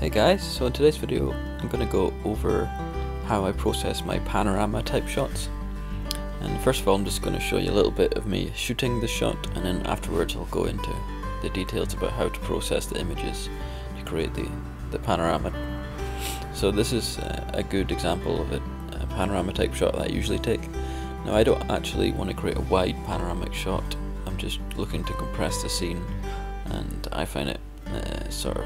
Hey guys, so in today's video I'm going to go over how I process my panorama type shots. And first of all I'm just going to show you a little bit of me shooting the shot, and then afterwards I'll go into the details about how to process the images to create the panorama. So this is a good example of a panorama type shot that I usually take. Now I don't actually want to create a wide panoramic shot, I'm just looking to compress the scene, and I find it sort of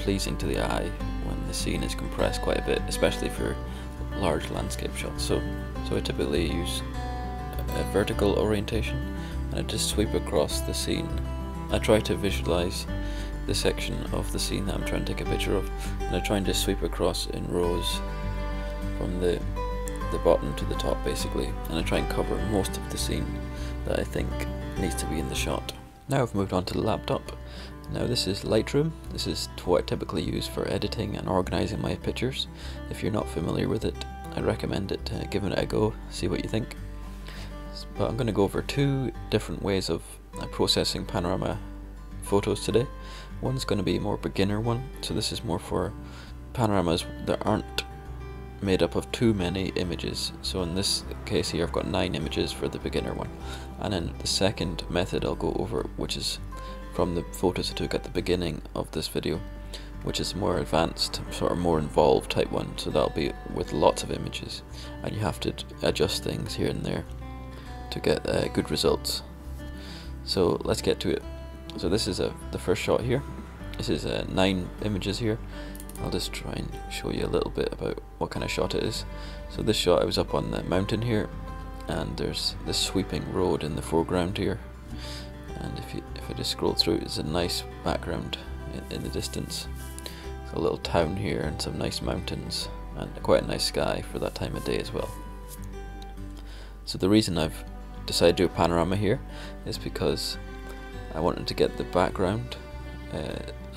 pleasing to the eye when the scene is compressed quite a bit, especially for large landscape shots. So I typically use a vertical orientation, and I just sweep across the scene. I try to visualize the section of the scene that I'm trying to take a picture of, and I try and just sweep across in rows from the bottom to the top basically, and I try and cover most of the scene that I think needs to be in the shot. Now I've moved on to the laptop. Now this is Lightroom. This is what I typically use for editing and organising my pictures. If you're not familiar with it, I recommend it, giving it a go, see what you think. But I'm going to go over two different ways of processing panorama photos today. One's going to be a more beginner one, so this is more for panoramas that aren't made up of too many images. So in this case here I've got 9 images for the beginner one, and then the second method I'll go over, which is from the photos I took at the beginning of this video, which is more advanced, sort of more involved type one, so that'll be with lots of images and you have to adjust things here and there to get good results. So let's get to it. So this is the first shot here. This is 9 images here. I'll just try and show you a little bit about what kind of shot it is. So this shot, I was up on the mountain here, and there's this sweeping road in the foreground here, and if I just scroll through, it's a nice background in the distance. It's a little town here and some nice mountains and quite a nice sky for that time of day as well. So the reason I've decided to do a panorama here is because I wanted to get the background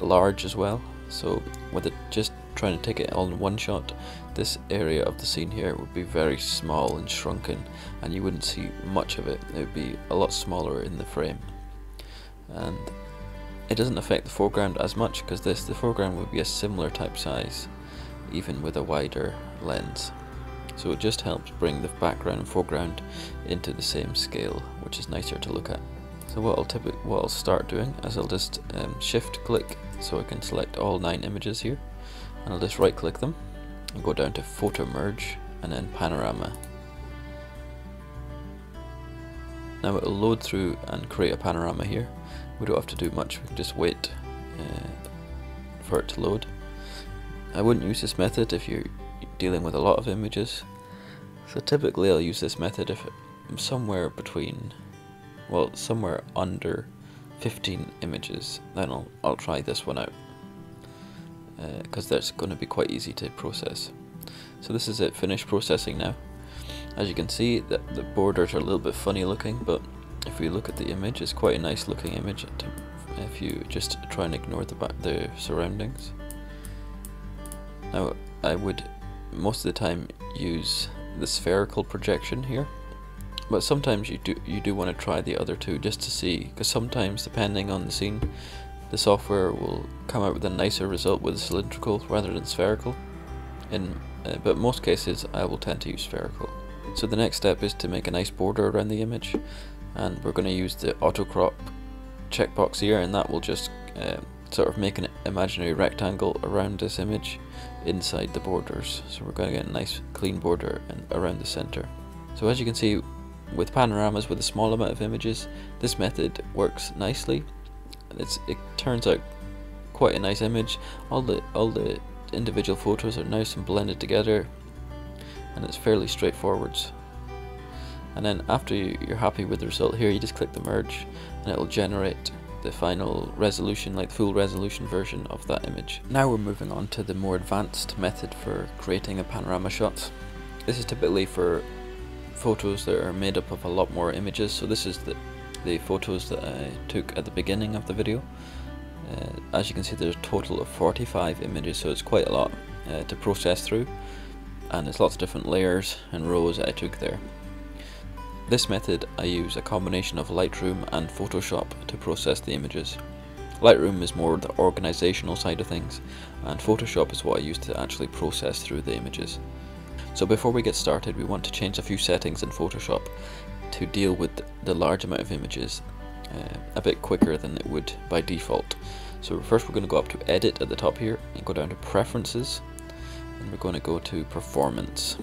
large as well. So with it just trying to take it all in one shot, this area of the scene here would be very small and shrunken, and you wouldn't see much of it. It would be a lot smaller in the frame, and it doesn't affect the foreground as much because the foreground would be a similar type size even with a wider lens. So it just helps bring the background and foreground into the same scale, which is nicer to look at. So what I'll start doing is I'll just shift click, so I can select all 9 images here, and I'll just right click them and go down to photo merge and then panorama. Now it'll load through and create a panorama here. We don't have to do much, we can just wait for it to load. I wouldn't use this method if you're dealing with a lot of images, so typically I'll use this method if I'm somewhere between, well, somewhere under 15 images, then I'll try this one out, because that's going to be quite easy to process. So this is it, finished processing now. As you can see, the borders are a little bit funny looking, but if we look at the image, it's quite a nice looking image if you just try and ignore the surroundings. Now I would most of the time use the spherical projection here, but sometimes you do want to try the other two just to see, because sometimes depending on the scene the software will come out with a nicer result with cylindrical rather than spherical, but most cases I will tend to use spherical. So the next step is to make a nice border around the image, and we're going to use the auto crop checkbox here, and that will just sort of make an imaginary rectangle around this image inside the borders. So we're going to get a nice clean border and around the center. So as you can see, with panoramas with a small amount of images, this method works nicely. It turns out quite a nice image. All the individual photos are nice and blended together, and it's fairly straightforward. And then after you're happy with the result here, you just click the merge and it'll generate the final resolution, like the full resolution version of that image. Now we're moving on to the more advanced method for creating a panorama shot. This is typically for photos that are made up of a lot more images. So this is the photos that I took at the beginning of the video. As you can see, there's a total of 45 images, so it's quite a lot to process through, and there's lots of different layers and rows that I took there. This method I use a combination of Lightroom and Photoshop to process the images. Lightroom is more the organizational side of things, and Photoshop is what I use to actually process through the images. So before we get started, we want to change a few settings in Photoshop to deal with the large amount of images a bit quicker than it would by default. So first we're going to go up to Edit at the top here and go down to Preferences, and we're going to go to Performance.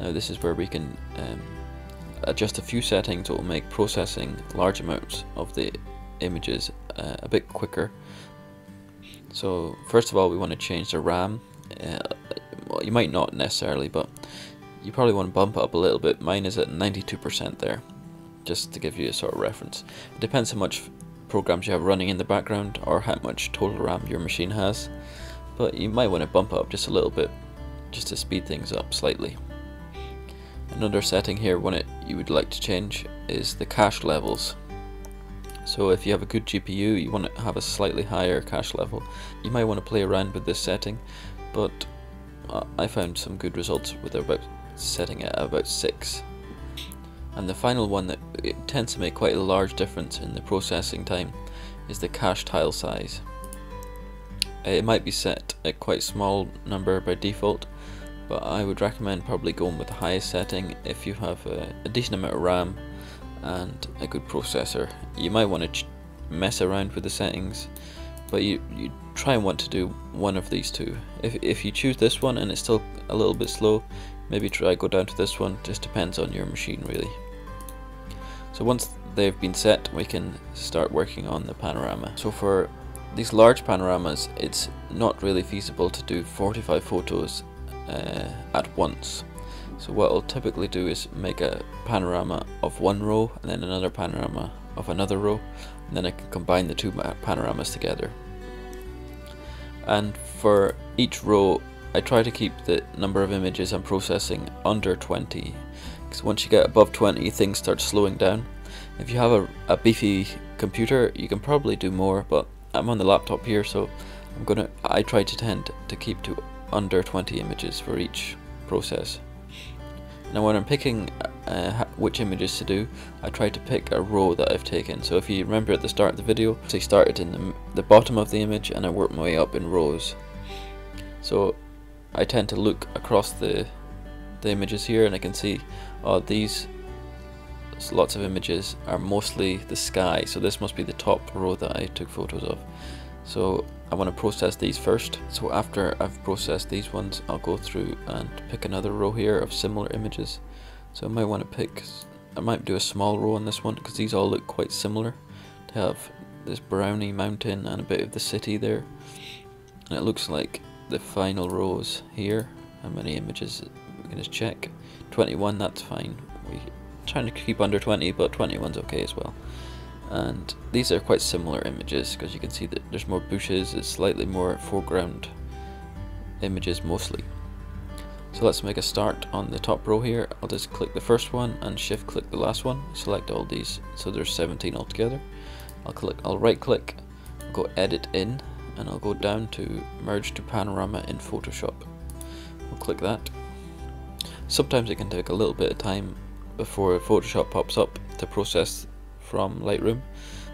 Now this is where we can adjust a few settings that will make processing large amounts of the images a bit quicker. So first of all, we want to change the RAM. Well, you might not necessarily, but you probably want to bump up a little bit. Mine is at 92% there, just to give you a sort of reference. It depends how much programs you have running in the background or how much total RAM your machine has, but you might want to bump up just a little bit just to speed things up slightly. Another setting here you would like to change is the cache levels. So if you have a good GPU, you want to have a slightly higher cache level. You might want to play around with this setting, but I found some good results with about setting it at about 6. And the final one that it tends to make quite a large difference in the processing time is the cache tile size. It might be set at quite small number by default, but I would recommend probably going with the highest setting if you have a decent amount of RAM and a good processor. You might want to mess around with the settings, but you try and want to do one of these two. If you choose this one and it's still a little bit slow, maybe go down to this one. Just depends on your machine really. So once they've been set, we can start working on the panorama. So for these large panoramas, it's not really feasible to do 45 photos at once. So what I'll typically do is make a panorama of one row and then another panorama of another row, and then I can combine the two panoramas together. And for each row I try to keep the number of images I'm processing under 20, because once you get above 20 things start slowing down. If you have a beefy computer you can probably do more, but I'm on the laptop here, so I try to tend to keep to under 20 images for each process. Now when I'm picking which images to do, I try to pick a row that I've taken. So if you remember at the start of the video, I started in the bottom of the image and I work my way up in rows. So I tend to look across the images here and I can see, oh, these lots of images are mostly the sky, so this must be the top row that I took photos of. So I want to process these first. So after I've processed these ones, I'll go through and pick another row here of similar images. So I might do a small row on this one because these all look quite similar. To have this brownie mountain and a bit of the city there, and it looks like the final rows here. How many images? We can just check. 21. That's fine. We're trying to keep under 20, but 21's okay as well. And these are quite similar images because you can see that there's more bushes, it's slightly more foreground images mostly. So let's make a start on the top row here. I'll just click the first one and shift click the last one, select all these, so there's 17 altogether. I'll right click, go edit in, and I'll go down to merge to panorama in Photoshop. I'll click that. Sometimes it can take a little bit of time before Photoshop pops up to process from Lightroom.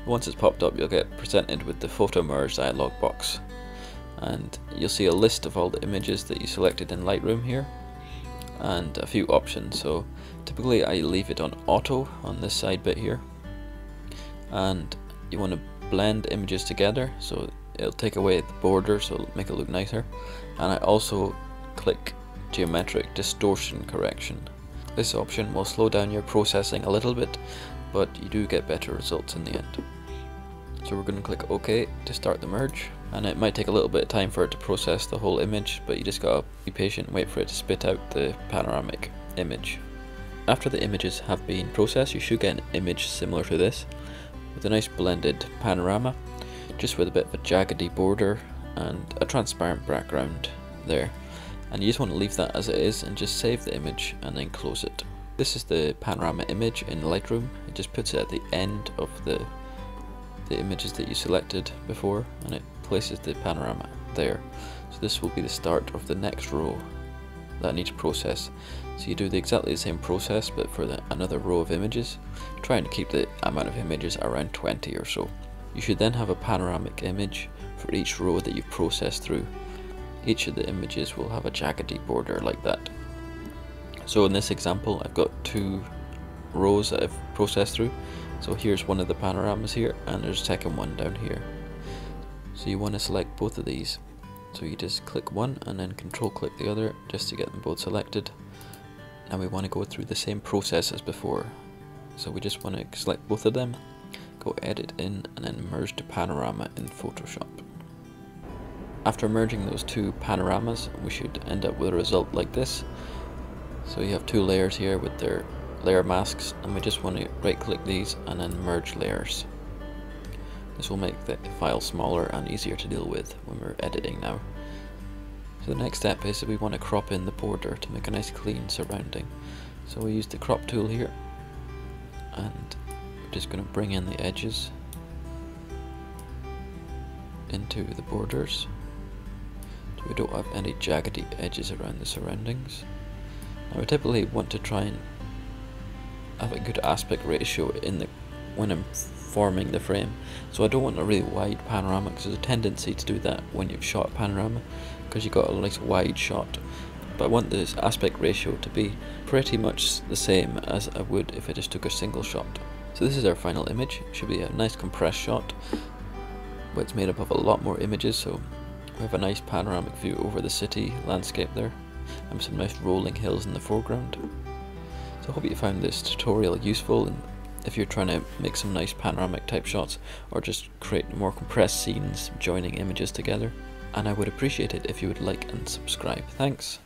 Once it's popped up, you'll get presented with the photo merge dialog box, and you'll see a list of all the images that you selected in Lightroom here and a few options. So typically I leave it on auto on this side bit here, and you want to blend images together so it'll take away the border, so it'll make it look nicer. And I also click geometric distortion correction. This option will slow down your processing a little bit, but you do get better results in the end. So we're going to click OK to start the merge, and it might take a little bit of time for it to process the whole image, but you just gotta be patient and wait for it to spit out the panoramic image. After the images have been processed, you should get an image similar to this, with a nice blended panorama, just with a bit of a jaggedy border and a transparent background there. And you just want to leave that as it is and just save the image and then close it. This is the panorama image in Lightroom. It just puts it at the end of the images that you selected before, and it places the panorama there. So this will be the start of the next row that I need to process. So you do exactly the same process, but for another row of images, trying to keep the amount of images around 20 or so. You should then have a panoramic image for each row that you've processed through. Each of the images will have a jaggedy border like that. So in this example, I've got two rows that I've processed through. So here's one of the panoramas here, and there's a second one down here. So you want to select both of these. So you just click one and then control click the other just to get them both selected. And we want to go through the same process as before. So we just want to select both of them, go edit in, and then merge to panorama in Photoshop. After merging those two panoramas, we should end up with a result like this. So you have two layers here with their layer masks, and we just want to right click these and then merge layers. This will make the file smaller and easier to deal with when we're editing now. So the next step is that we want to crop in the border to make a nice clean surrounding. So we use the crop tool here, and we're just going to bring in the edges into the borders so we don't have any jaggedy edges around the surroundings. Now we typically want to try and have a good aspect ratio when I'm forming the frame, so I don't want a really wide panorama, because there's a tendency to do that when you've shot a panorama, because you've got a nice wide shot. But I want this aspect ratio to be pretty much the same as I would if I just took a single shot. So this is our final image. It should be a nice compressed shot, but it's made up of a lot more images, so we have a nice panoramic view over the city landscape there, and some nice rolling hills in the foreground. So I hope you found this tutorial useful, and if you're trying to make some nice panoramic type shots or just create more compressed scenes joining images together. And I would appreciate it if you would like and subscribe. Thanks.